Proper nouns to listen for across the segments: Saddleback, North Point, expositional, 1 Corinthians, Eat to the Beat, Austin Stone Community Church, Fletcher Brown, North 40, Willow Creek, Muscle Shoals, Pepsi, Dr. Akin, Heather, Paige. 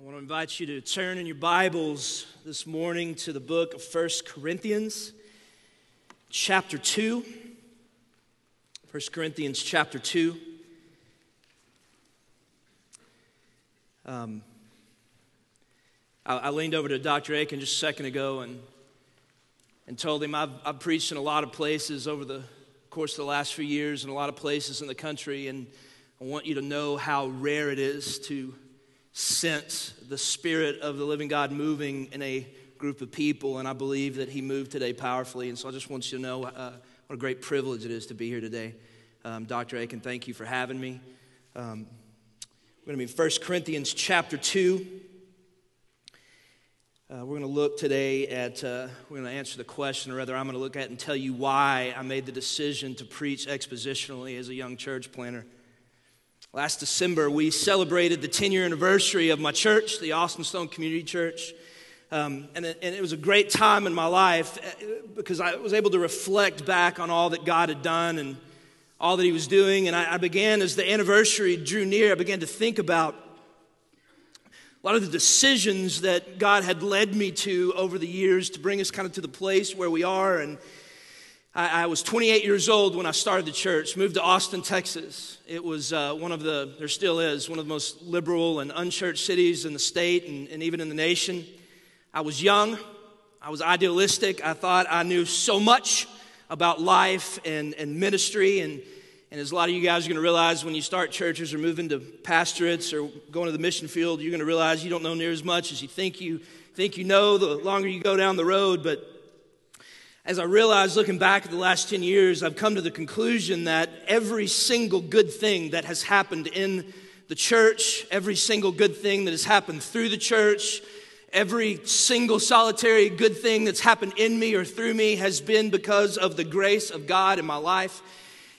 I want to invite you to turn in your Bibles this morning to the book of 1 Corinthians, chapter 2. 1 Corinthians, chapter 2. I leaned over to Dr. Akin just a second ago and told him I've preached in a lot of places over the course of the last few years and a lot of places in the country, and I want you to know how rare it is to sense the Spirit of the living God moving in a group of people, and I believe that he moved today powerfully, and so I just want you to know what a great privilege it is to be here today. Dr. Akin, thank you for having me. We're going to be in 1 Corinthians chapter 2. We're going to look today at, we're going to answer the question, or rather I'm going to look at and tell you why I made the decision to preach expositionally as a young church planner. Last December, we celebrated the 10-year anniversary of my church, the Austin Stone Community Church, and it was a great time in my life because I was able to reflect back on all that God had done and all that he was doing, and I began, as the anniversary drew near, I began to think about a lot of the decisions that God had led me to over the years to bring us kind of to the place where we are, and I was 28 years old when I started the church, moved to Austin, Texas. It was there still is, one of the most liberal and unchurched cities in the state and even in the nation. I was young. I was idealistic. I thought I knew so much about life and ministry. And as a lot of you guys are going to realize when you start churches or move into pastorates or going to the mission field, you're going to realize you don't know near as much as you think you know the longer you go down the road, but as I realized, looking back at the last 10 years, I've come to the conclusion that every single good thing that has happened in the church, every single good thing that has happened through the church, every single solitary good thing that's happened in me or through me has been because of the grace of God in my life.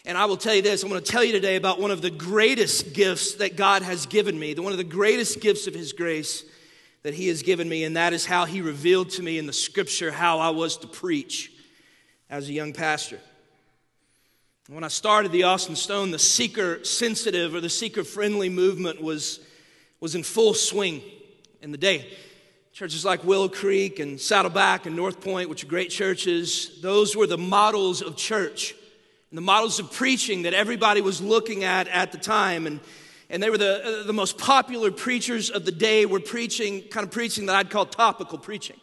And I will tell you this, I'm going to tell you today about one of the greatest gifts that God has given me, one of the greatest gifts of his grace that he has given me, and that is how he revealed to me in the scripture how I was to preach as a young pastor. When I started the Austin Stone, the seeker-sensitive or the seeker-friendly movement was in full swing in the day. Churches like Willow Creek and Saddleback and North Point, which are great churches, those were the models of church and the models of preaching that everybody was looking at the time. And they were the most popular preachers of the day were preaching, kind of preaching that I'd call topical preaching.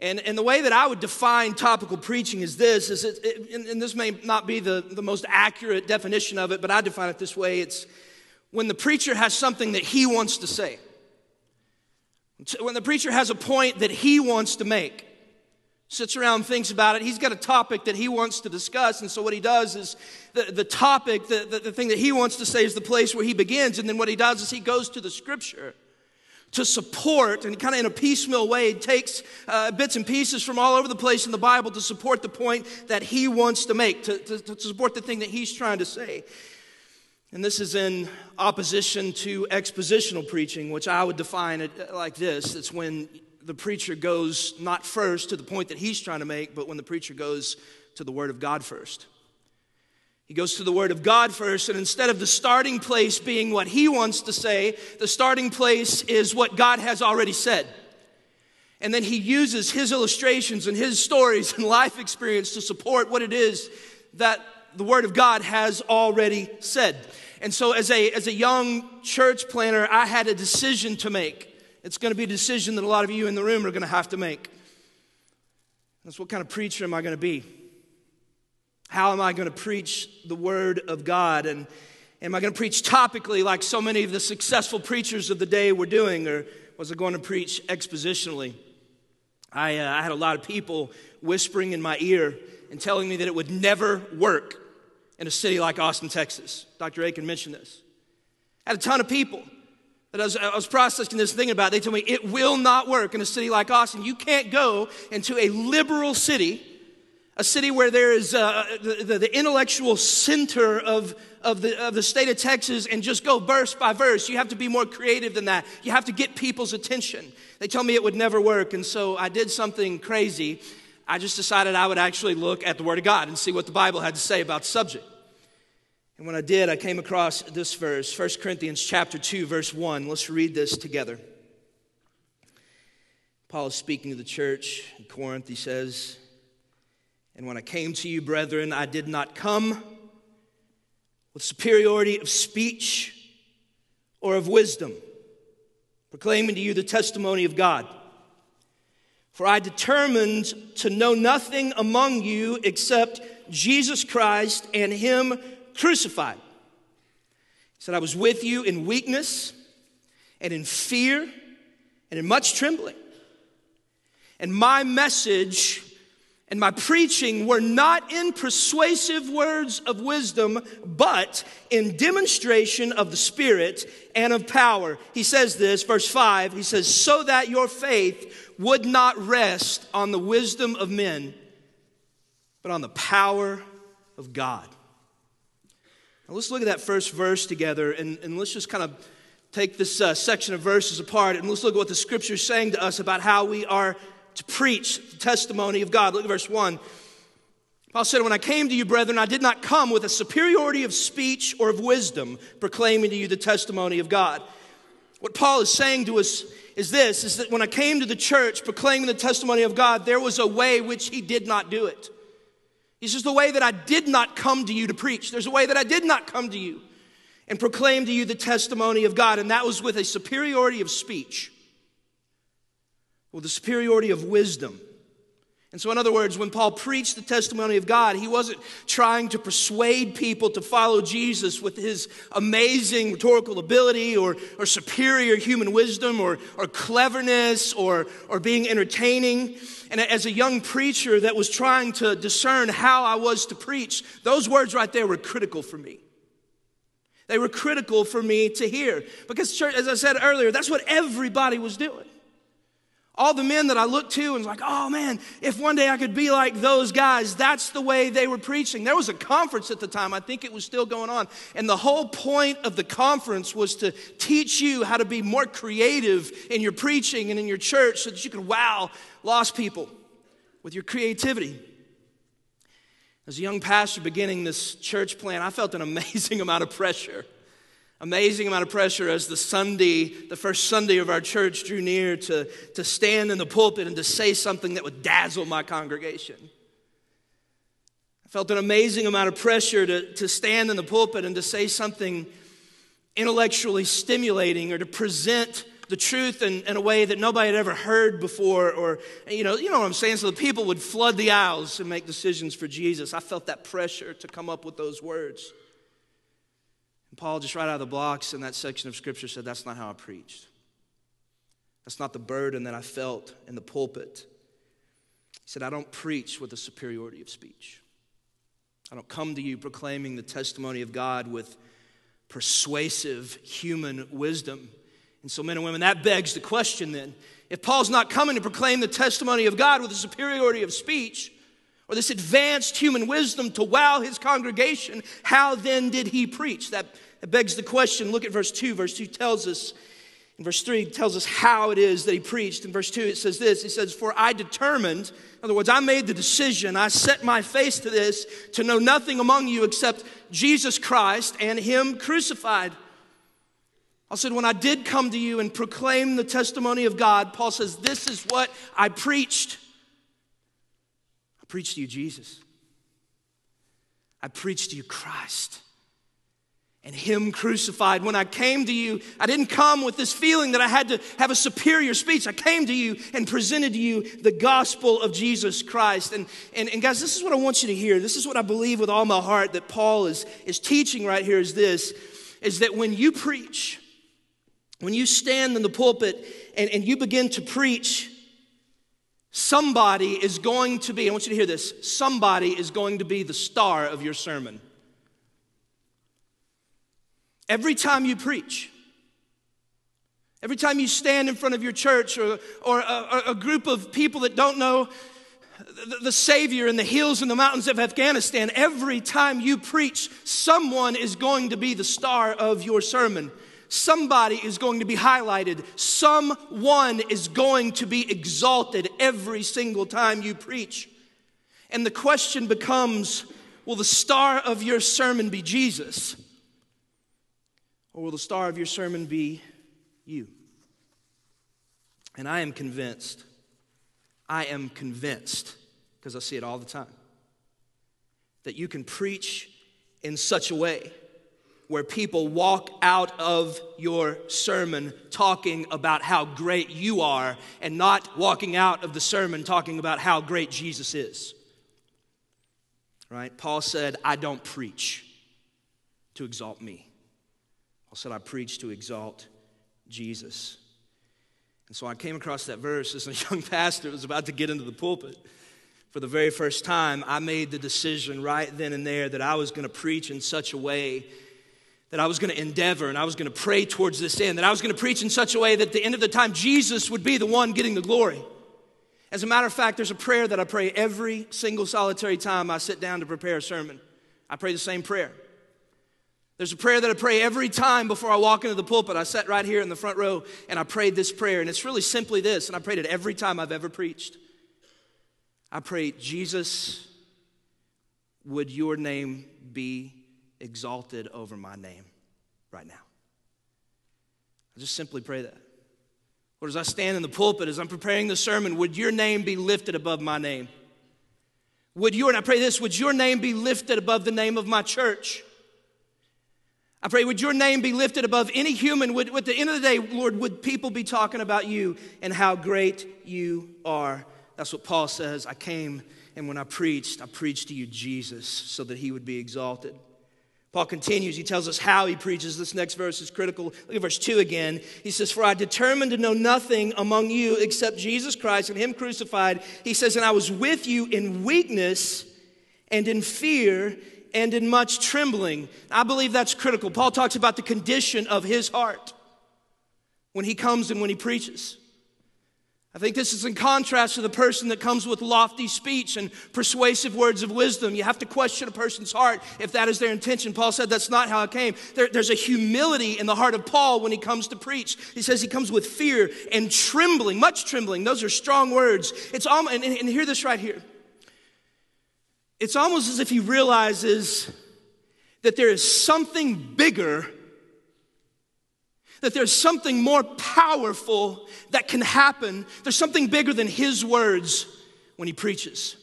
And the way that I would define topical preaching is this, and this may not be the most accurate definition of it, but I define it this way. It's when the preacher has something that he wants to say. When the preacher has a point that he wants to make. Sits around, thinks about it. He's got a topic that he wants to discuss, and so what he does is the thing that he wants to say is the place where he begins, and then what he does is he goes to the scripture to support, and kind of in a piecemeal way, takes bits and pieces from all over the place in the Bible to support the point that he wants to make, to support the thing that he's trying to say. And this is in opposition to expositional preaching, which I would define it like this. It's when the preacher goes not first to the point that he's trying to make, but when the preacher goes to the Word of God first. He goes to the Word of God first, and instead of the starting place being what he wants to say, the starting place is what God has already said. And then he uses his illustrations and his stories and life experience to support what it is that the Word of God has already said. And so as a young church planner, I had a decision to make. It's going to be a decision that a lot of you in the room are going to have to make. That's what kind of preacher am I going to be? How am I going to preach the Word of God? And am I going to preach topically like so many of the successful preachers of the day were doing? Or was I going to preach expositionally? I had a lot of people whispering in my ear and telling me that it would never work in a city like Austin, Texas. Dr. Akin mentioned this. I had a ton of people. But as I was processing this, thinking about it, they told me it will not work in a city like Austin. You can't go into a liberal city, a city where there is the intellectual center of the state of Texas, and just go verse by verse. You have to be more creative than that. You have to get people's attention. They told me it would never work, and so I did something crazy. I just decided I would actually look at the Word of God and see what the Bible had to say about the subject. And when I did, I came across this verse, 1 Corinthians chapter 2, verse 1. Let's read this together. Paul is speaking to the church in Corinth. He says, "And when I came to you, brethren, I did not come with superiority of speech or of wisdom, proclaiming to you the testimony of God. For I determined to know nothing among you except Jesus Christ and Him crucified." He said, "I was with you in weakness and in fear and in much trembling. And my message and my preaching were not in persuasive words of wisdom, but in demonstration of the Spirit and of power." He says this, verse 5, he says, "So that your faith would not rest on the wisdom of men, but on the power of God." Now let's look at that first verse together, and let's just kind of take this section of verses apart, and let's look at what the Scripture is saying to us about how we are to preach the testimony of God. Look at verse 1. Paul said, "When I came to you, brethren, I did not come with a superiority of speech or of wisdom, proclaiming to you the testimony of God." What Paul is saying to us is this, is that when I came to the church proclaiming the testimony of God, there was a way which he did not do it. He says, the way that I did not come to you to preach. There's a way that I did not come to you and proclaim to you the testimony of God, and that was with a superiority of speech, with the superiority of wisdom. And so in other words, when Paul preached the testimony of God, he wasn't trying to persuade people to follow Jesus with his amazing rhetorical ability or superior human wisdom or cleverness or being entertaining. And as a young preacher that was trying to discern how I was to preach, those words right there were critical for me. They were critical for me to hear. Because church, as I said earlier, that's what everybody was doing. All the men that I looked to and was like, oh man, if one day I could be like those guys, that's the way they were preaching. There was a conference at the time. I think it was still going on. And the whole point of the conference was to teach you how to be more creative in your preaching and in your church so that you could wow lost people with your creativity. As a young pastor beginning this church plan, I felt an amazing amount of pressure. Amazing amount of pressure as the first Sunday of our church drew near to stand in the pulpit and to say something that would dazzle my congregation. I felt an amazing amount of pressure to stand in the pulpit and to say something intellectually stimulating or to present the truth in a way that nobody had ever heard before, or, you know what I'm saying? So the people would flood the aisles and make decisions for Jesus. I felt that pressure to come up with those words. And Paul, just right out of the blocks in that section of Scripture, said, that's not how I preached. That's not the burden that I felt in the pulpit. He said, I don't preach with a superiority of speech. I don't come to you proclaiming the testimony of God with persuasive human wisdom. And so, men and women, that begs the question then. If Paul's not coming to proclaim the testimony of God with a superiority of speech or this advanced human wisdom to wow his congregation, how then did he preach? That begs the question. Look at verse 2. Verse 2 tells us, and verse 3 tells us how it is that he preached. In verse 2 it says this. He says, for I determined, in other words, I made the decision, I set my face to this, to know nothing among you except Jesus Christ and him crucified. I said, when I did come to you and proclaim the testimony of God, Paul says, this is what I preached. I preached to you Jesus. I preached to you Christ and him crucified. When I came to you, I didn't come with this feeling that I had to have a superior speech. I came to you and presented to you the gospel of Jesus Christ. And guys, this is what I want you to hear. This is what I believe with all my heart that Paul is teaching right here is this, is that when you preach, when you stand in the pulpit and you begin to preach, somebody is going to be, I want you to hear this, somebody is going to be the star of your sermon. Every time you preach, every time you stand in front of your church or a group of people that don't know the Savior in the hills and the mountains of Afghanistan, every time you preach, someone is going to be the star of your sermon. Somebody is going to be highlighted. Someone is going to be exalted every single time you preach. And the question becomes, will the star of your sermon be Jesus? Or will the star of your sermon be you? And I am convinced I am convinced, because I see it all the time, that you can preach in such a way where people walk out of your sermon talking about how great you are and not walking out of the sermon talking about how great Jesus is. Right? Paul said, I don't preach to exalt me. Paul said, I preach to exalt Jesus. And so I came across that verse as a young pastor who was about to get into the pulpit. For the very first time, I made the decision right then and there that I was going to preach in such a way that I was going to endeavor and I was going to pray towards this end, that I was going to preach in such a way that at the end of the time, Jesus would be the one getting the glory. As a matter of fact, there's a prayer that I pray every single solitary time I sit down to prepare a sermon. I pray the same prayer. There's a prayer that I pray every time before I walk into the pulpit. I sat right here in the front row and I prayed this prayer, and it's really simply this, and I prayed it every time I've ever preached. I pray, Jesus, would your name be exalted over my name right now. I just simply pray that. Or as I stand in the pulpit, as I'm preparing the sermon, would your name be lifted above my name? Would you, and I pray this, would your name be lifted above the name of my church? I pray, would your name be lifted above any human? Would, at the end of the day, Lord, would people be talking about you and how great you are? That's what Paul says. I came, and when I preached to you, Jesus, so that he would be exalted. Paul continues. He tells us how he preaches. This next verse is critical. Look at verse 2 again. He says, for I determined to know nothing among you except Jesus Christ and him crucified. He says, and I was with you in weakness and in fear and in much trembling. I believe that's critical. Paul talks about the condition of his heart when he comes and when he preaches. I think this is in contrast to the person that comes with lofty speech and persuasive words of wisdom. You have to question a person's heart if that is their intention. Paul said that's not how it came. There's a humility in the heart of Paul when he comes to preach. He says he comes with fear and trembling, much trembling. Those are strong words. It's almost, and hear this right here. It's almost as if he realizes that there is something bigger, that there's something more powerful that can happen. There's something bigger than his words when he preaches.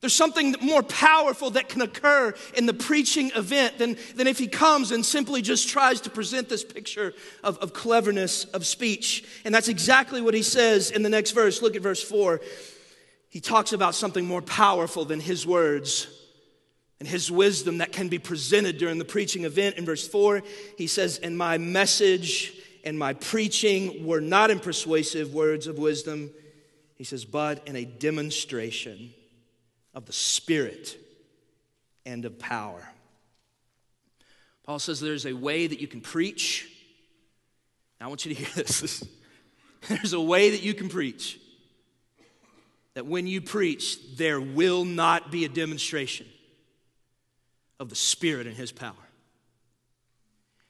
There's something more powerful that can occur in the preaching event than if he comes and simply just tries to present this picture of cleverness of speech. And that's exactly what he says in the next verse. Look at verse 4. He talks about something more powerful than his words and his wisdom that can be presented during the preaching event. In verse 4, he says, and my message and my preaching were not in persuasive words of wisdom. He says, but in a demonstration of the Spirit and of power. Paul says there's a way that you can preach. Now I want you to hear this. There's a way that you can preach that when you preach, there will not be a demonstration of the Spirit and his power.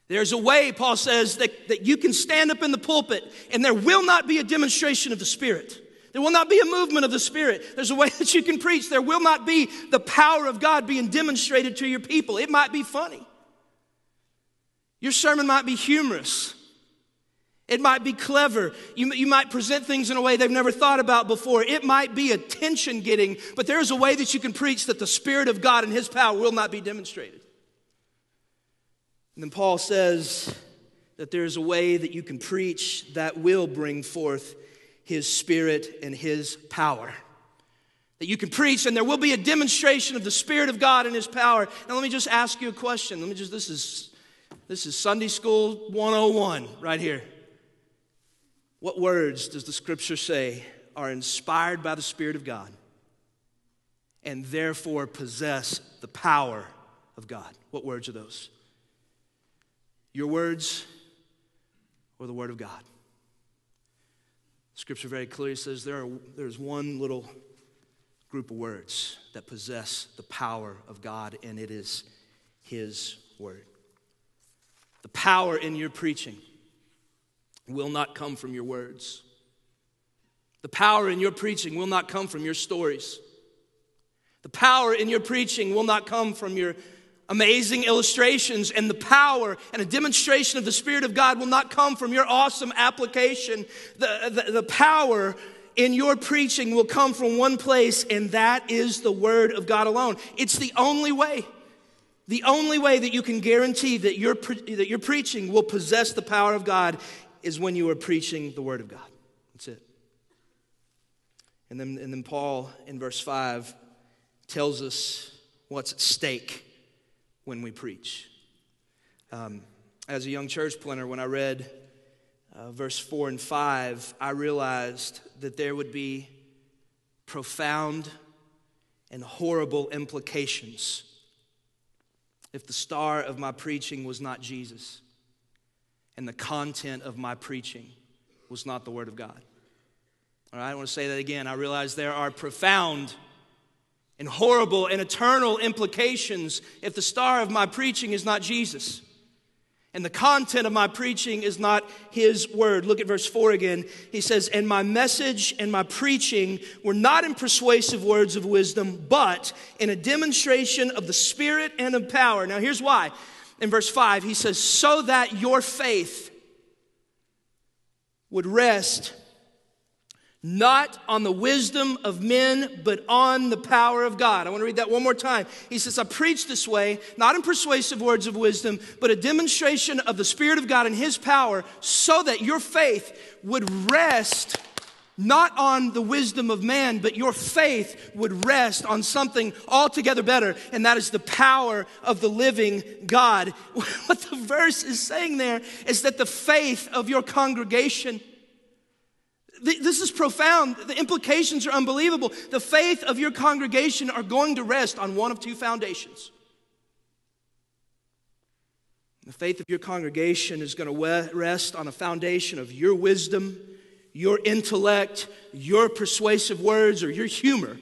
There's a way, Paul says, that you can stand up in the pulpit and there will not be a demonstration of the Spirit. There will not be a movement of the Spirit. There's a way that you can preach. There will not be the power of God being demonstrated to your people. It might be funny. Your sermon might be humorous. It might be clever. You might present things in a way they've never thought about before. It might be attention-getting, but there is a way that you can preach that the Spirit of God and his power will not be demonstrated. And then Paul says that there is a way that you can preach that will bring forth his Spirit and his power. That you can preach and there will be a demonstration of the Spirit of God and his power. Now let me just ask you a question. This is Sunday School 101 right here. What words does the Scripture say are inspired by the Spirit of God and therefore possess the power of God? What words are those? Your words or the Word of God? Scripture very clearly says there's one little group of words that possess the power of God, and it is his Word. The power in your preaching will not come from your words. The power in your preaching will not come from your stories. The power in your preaching will not come from your amazing illustrations, and the power and a demonstration of the Spirit of God will not come from your awesome application. The power in your preaching will come from one place, and that is the Word of God alone. It's the only way. The only way that you can guarantee that your preaching will possess the power of God is when you are preaching the Word of God. That's it. And then Paul, in verse 5, tells us what's at stake when we preach. As a young church planner, when I read verse 4 and 5, I realized that there would be profound and horrible implications if the star of my preaching was not Jesus and the content of my preaching was not the Word of God. All right, I want to say that again. I realize there are profound and horrible and eternal implications if the star of my preaching is not Jesus and the content of my preaching is not His Word. Look at verse 4 again. He says, "And my message and my preaching were not in persuasive words of wisdom, but in a demonstration of the Spirit and of power." Now here's why. In verse 5, he says, "So that your faith would rest not on the wisdom of men, but on the power of God." I want to read that one more time. He says, "I preach this way, not in persuasive words of wisdom, but a demonstration of the Spirit of God and His power, so that your faith would rest not on the wisdom of man, but your faith would rest on something altogether better, and that is the power of the living God." What the verse is saying there is that the faith of your congregation, this is profound. The implications are unbelievable. The faith of your congregation are going to rest on one of two foundations. The faith of your congregation is going to rest on a foundation of your wisdom, your intellect, your persuasive words, or your humor.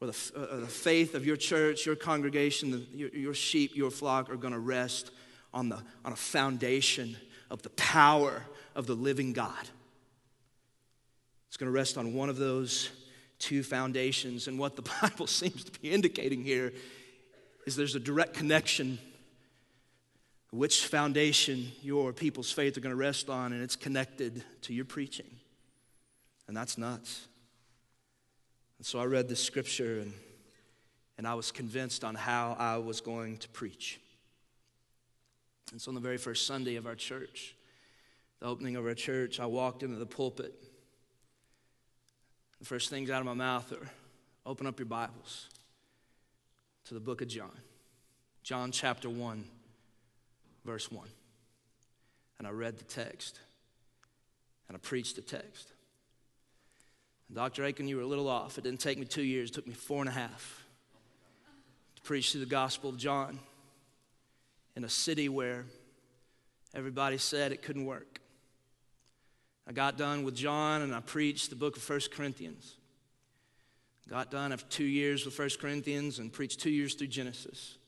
Or the faith of your church, your congregation, your sheep, your flock are going to rest on a foundation of the power of the living God. It's going to rest on one of those two foundations. And what the Bible seems to be indicating here is there's a direct connection to which foundation your people's faith are going to rest on, and it's connected to your preaching. And that's nuts. And so I read this scripture, and I was convinced on how I was going to preach. And so on the very first Sunday of our church, the opening of our church, I walked into the pulpit. The first things out of my mouth are, "Open up your Bibles to the book of John. John chapter 1, verse 1. And I read the text, and I preached the text. And Dr. Akin, you were a little off. It didn't take me 2 years. It took me 4.5 to preach through the Gospel of John in a city where everybody said it couldn't work. I got done with John, and I preached the book of 1 Corinthians. Got done after 2 years with 1 Corinthians and preached 2 years through Genesis.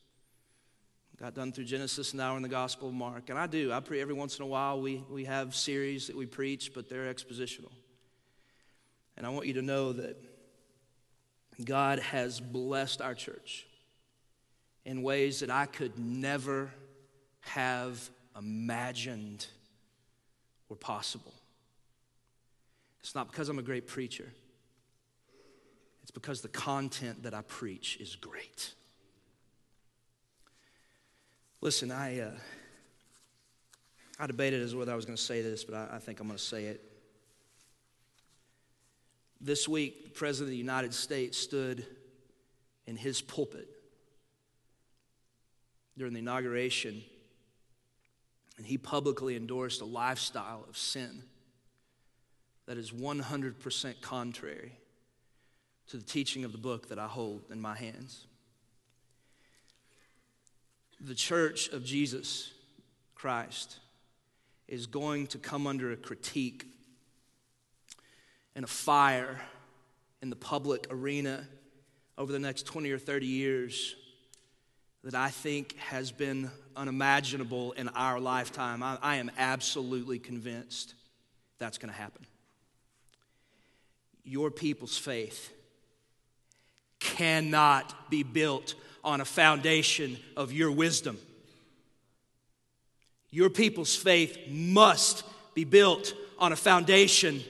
Got done through Genesis, and now we're in the Gospel of Mark. And I preach every once in a while. We have series that we preach, but they're expositional. And I want you to know that God has blessed our church in ways that I could never have imagined were possible. It's not because I'm a great preacher. It's because the content that I preach is great. Listen, I debated as whether I was going to say this, but I think I'm going to say it. This week, the President of the United States stood in his pulpit during the inauguration, and he publicly endorsed a lifestyle of sin that is 100% contrary to the teaching of the book that I hold in my hands. The church of Jesus Christ is going to come under a critique and a fire in the public arena over the next 20 or 30 years that I think has been unimaginable in our lifetime. I am absolutely convinced that's going to happen. Your people's faith cannot be built on a foundation of your wisdom. Your people's faith must be built on a foundation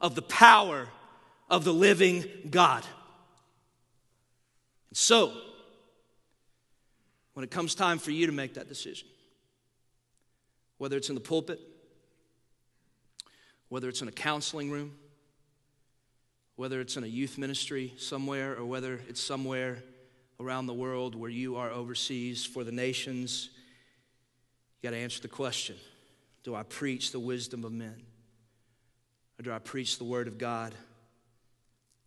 of the power of the living God. And so, when it comes time for you to make that decision, whether it's in the pulpit, whether it's in a counseling room, whether it's in a youth ministry somewhere, or whether it's somewhere around the world where you are overseas for the nations, you got to answer the question, do I preach the wisdom of men? Or do I preach the word of God?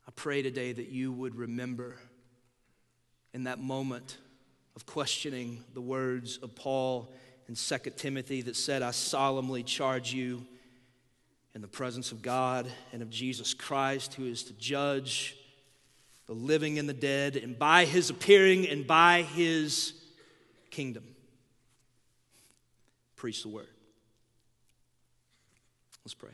I pray today that you would remember in that moment of questioning the words of Paul in 2 Timothy that said, I solemnly charge you in the presence of God and of Jesus Christ, who is to judge the living and the dead, and by his appearing and by his kingdom. Preach the word. Let's pray.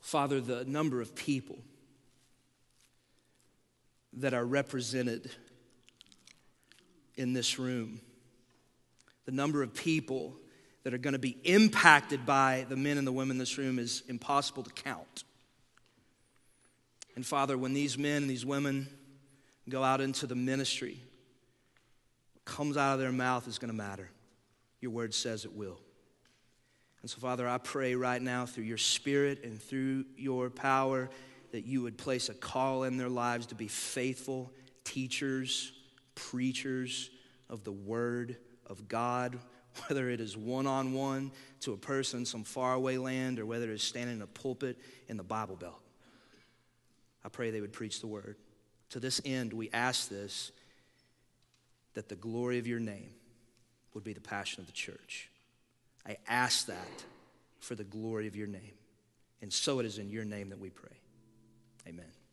Father, the number of people that are represented in this room, the number of people that are going to be impacted by the men and the women in this room is impossible to count. And Father, when these men and these women go out into the ministry, what comes out of their mouth is going to matter. Your word says it will. And so, Father, I pray right now through your Spirit and through your power that you would place a call in their lives to be faithful teachers, preachers of the word of God, whether it is one-on-one to a person in some faraway land or whether it is standing in a pulpit in the Bible Belt. I pray they would preach the word. To this end, we ask this, that the glory of your name would be the passion of the church. I ask that for the glory of your name. And so it is in your name that we pray. Amen.